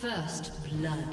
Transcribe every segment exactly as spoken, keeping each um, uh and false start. First blood.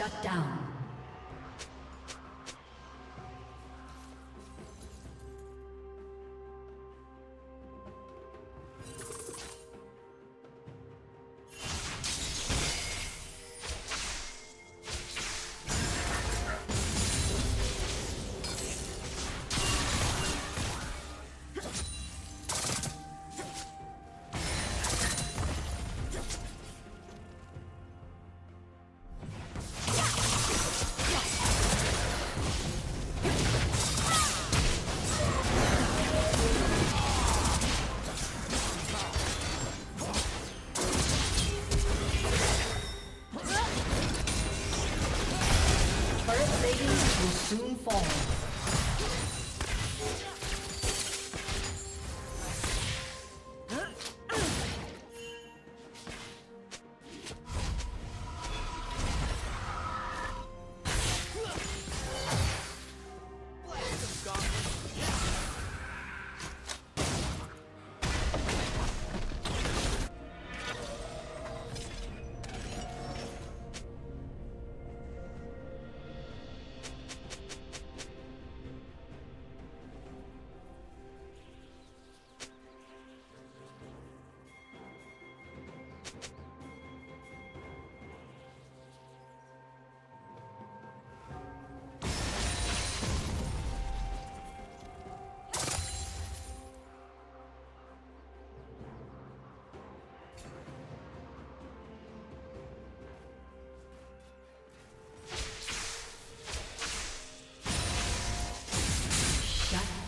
Shut down.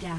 Yeah.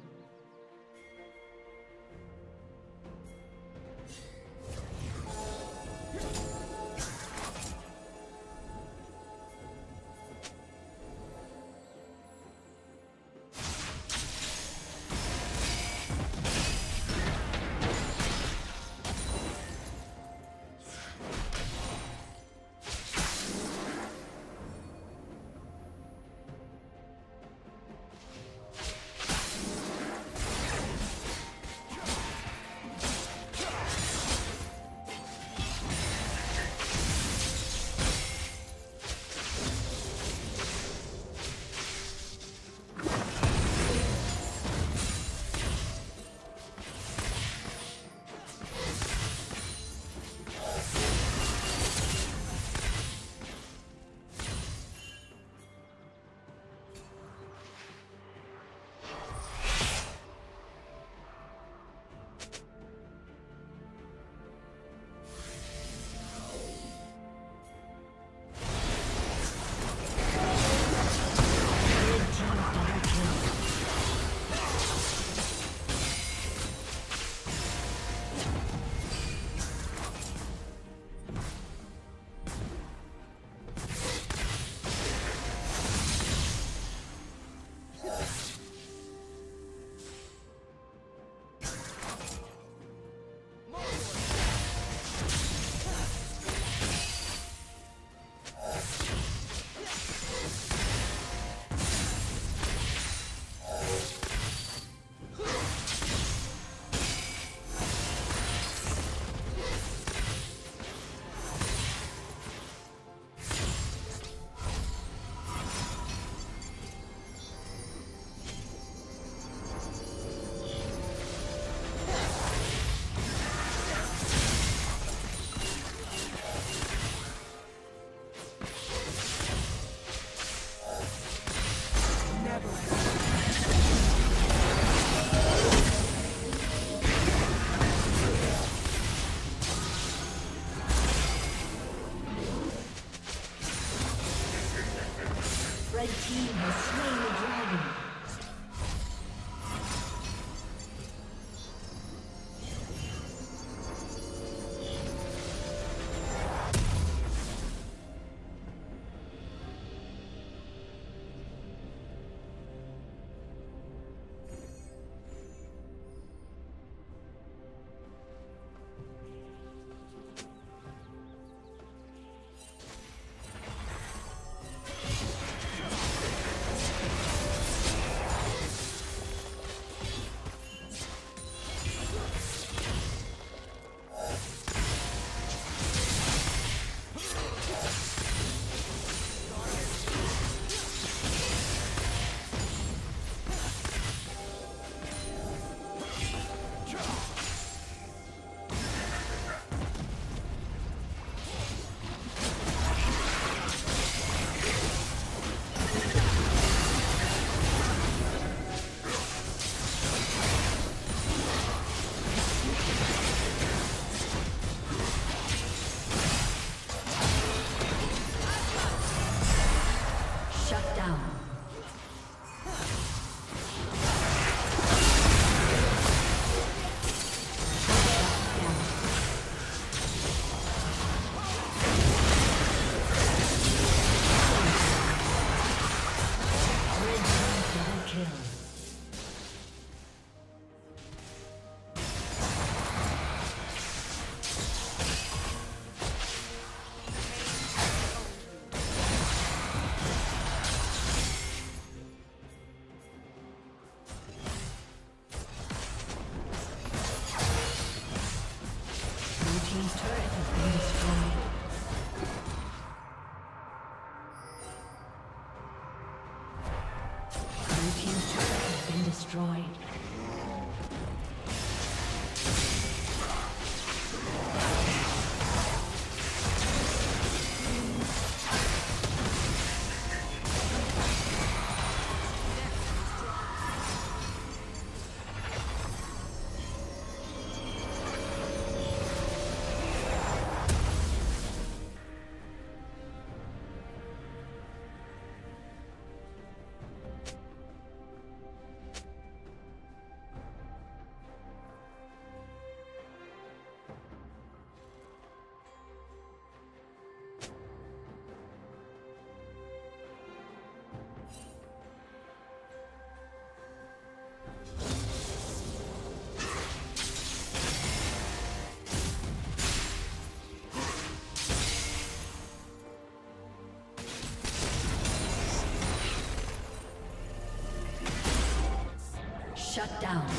Shut down. Red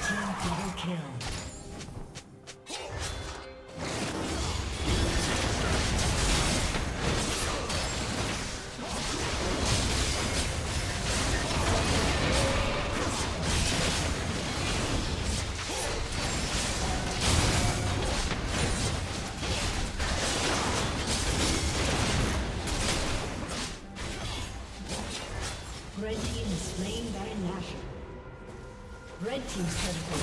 team double kill. Red team is slain by Nashor. Red team's turret has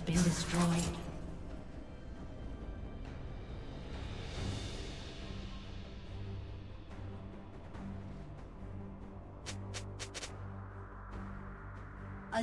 been destroyed. A